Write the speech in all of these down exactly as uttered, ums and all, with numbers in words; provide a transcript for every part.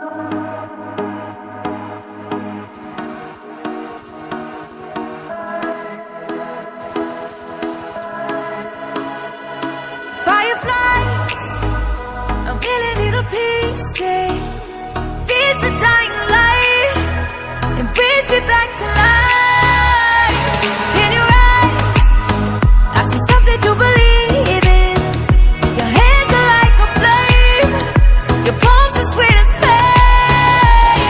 Fireflies, a million little pieces, feed the dying light and brings me back to life. In your eyes, I see something to believe in. Your hands are like a flame, your palms are sweet as pain.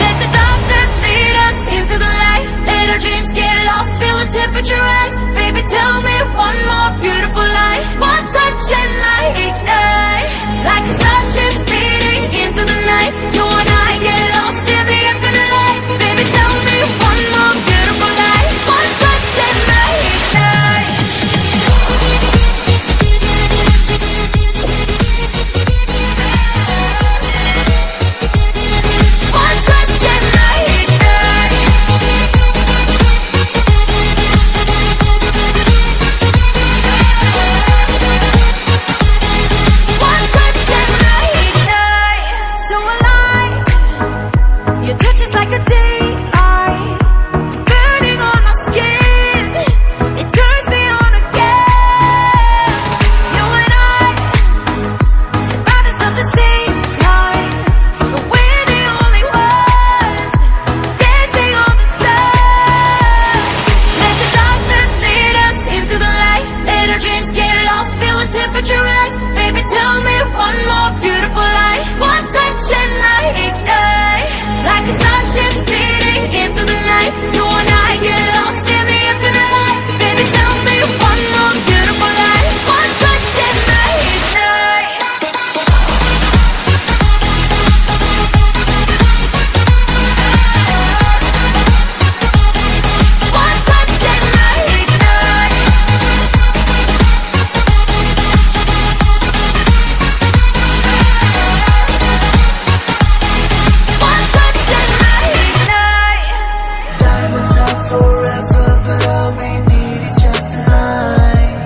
Let the darkness lead us into the light. Let our dreams get lost, feel the temperature rise. Baby, tell me one more beautiful light. One touch and I ignite, like a starship speeding into the night. You and I get lost in the infinite light. Baby, tell me one more beautiful light. One touch and I ignite. One touch and I ignite. One touch and I ignite. So alive, your touch is like a daylight, burning on my skin. It turns me on again. You and I, survivors of the same kind, but we're the only ones dancing on the sun. Let the darkness lead us into the light. Let our dreams get lost, feel the temperature rise. Baby, tell me one more beautiful light. One touch and I ignite, like a starship speeding into the night. You and I get lost in the infinite light. Baby, tell me one more beautiful light. One touch and I ignite. One touch and I ignite. One touch and I ignite. Diamonds are forever, but all we need is just tonight.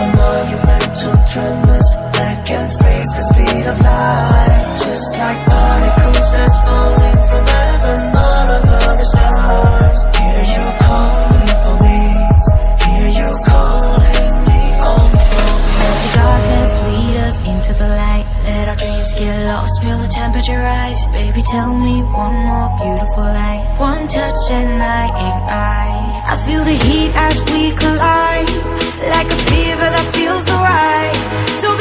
A monument to tremors that can freeze the speed of light. Just like particles that's falling from heaven, all of the stars. Hear you calling for me, hear you calling me on the phone. Let the darkness lead us into the light. Let our dreams get lost, feel the temperature rise. Baby, tell me one more beautiful light. One touch and I ignite. I feel the heat as we collide, like a fever that feels alright. So